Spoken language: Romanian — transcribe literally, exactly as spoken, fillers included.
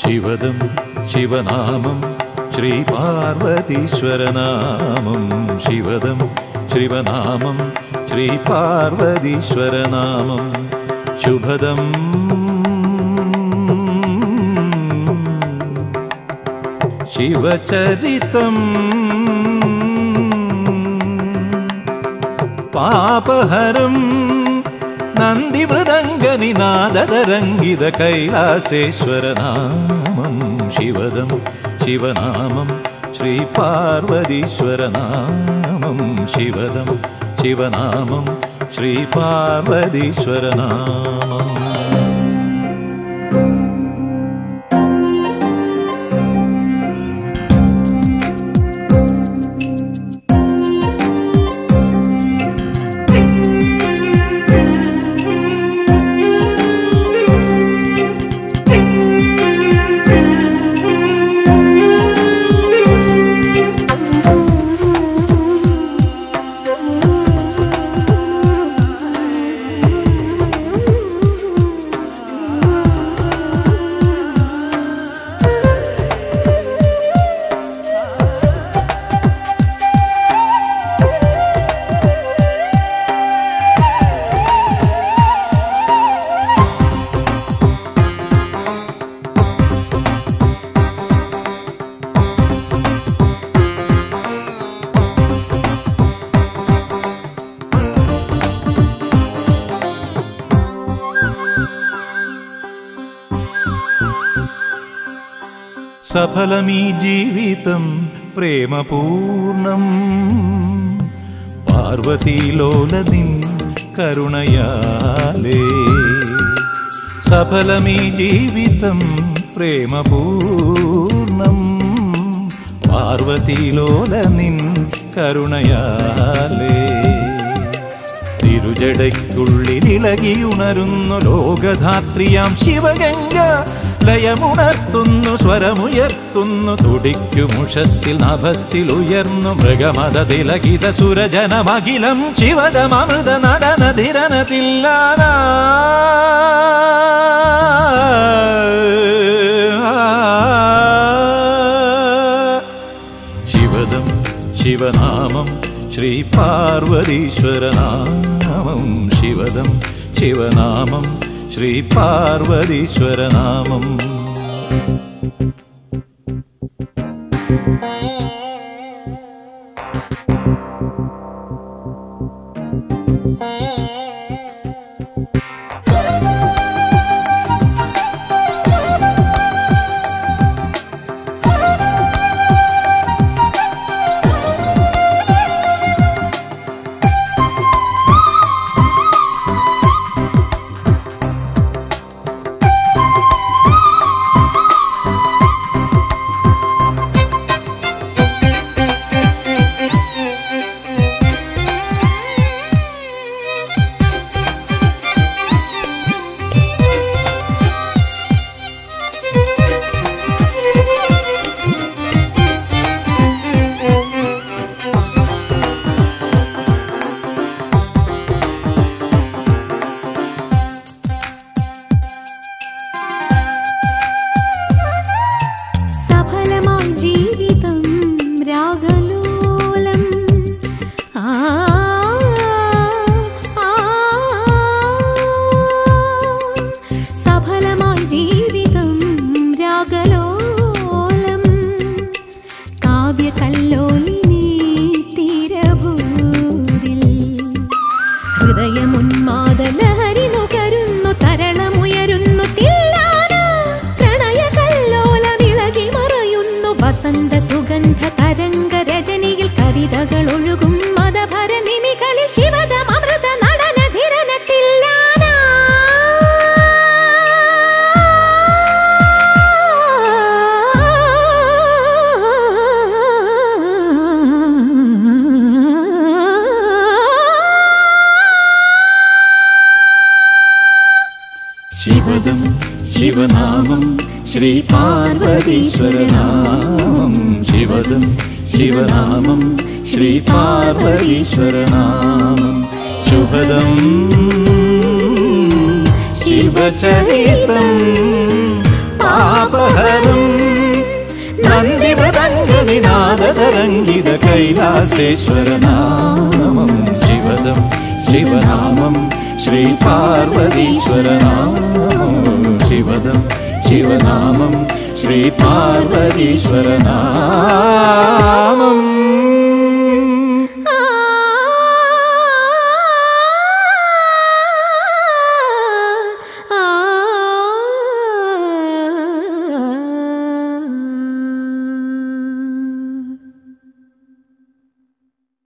Shivadam, Shivanamam, Shri Parvatheeshwara Naamam. Shivadam, Shivanamam, Shri Parvatheeshwara Naamam. Shubhadam, Shivacharitam, Pāpaharam, Nandibradangani Nandadarangidakailaseswaranam. Shivadam, Shivanamam, Shri Parvatheeshwaranamam. Shivadam, Shivanamam, Shri Parvatheeshwaranamam. Sapha-la-mi jeevitam prema-poornam parvati-lola-din karunayale. Sapha-la-mi jeevitam prema-poornam parvati-lola-din karunayale. തിരുജടയ്ക്കുള്ളിൽ ഇളകിയുണരുന്നു ലോകധാത്രിയാം ശിവഗംഗ. ലയമുണർത്തുന്നു സ്വരമുയർത്തുന്നു തുടിക്കുമുഷസ്സിൽ നഭസ്സിൽ ഉയർന്നു മൃഗമതതിലകിത സുരജനമഖിലം ശിവദം അമൃത നടന ധിരണത്തില്ലാന. ശിവദം ശിവനാമം Shri Parvatheeshwara Naamam. Shivadam, Shivanamam, Shri Parvatheeshwara Naamam. Pasanda sugandha taranga rajaniyil kavithakal olugum madhabara nimikalil shivadam amrutha nadana dhiranatillana. Shivadam, Shivanamam, Shri Parvatheeshwara Naamam. Shivadam, Shivanamam, Shri Parvatheeshwara Naamam. Shubhadam, Shivacharitam, Pāpaharam, Nandibradangani Nandadarangidakailaseswaranam. Shivadam, Shivanamam, Shri Parvatheeshwaranam. Shivadam, Shivanamam, Shri Parvatheeshwaranam.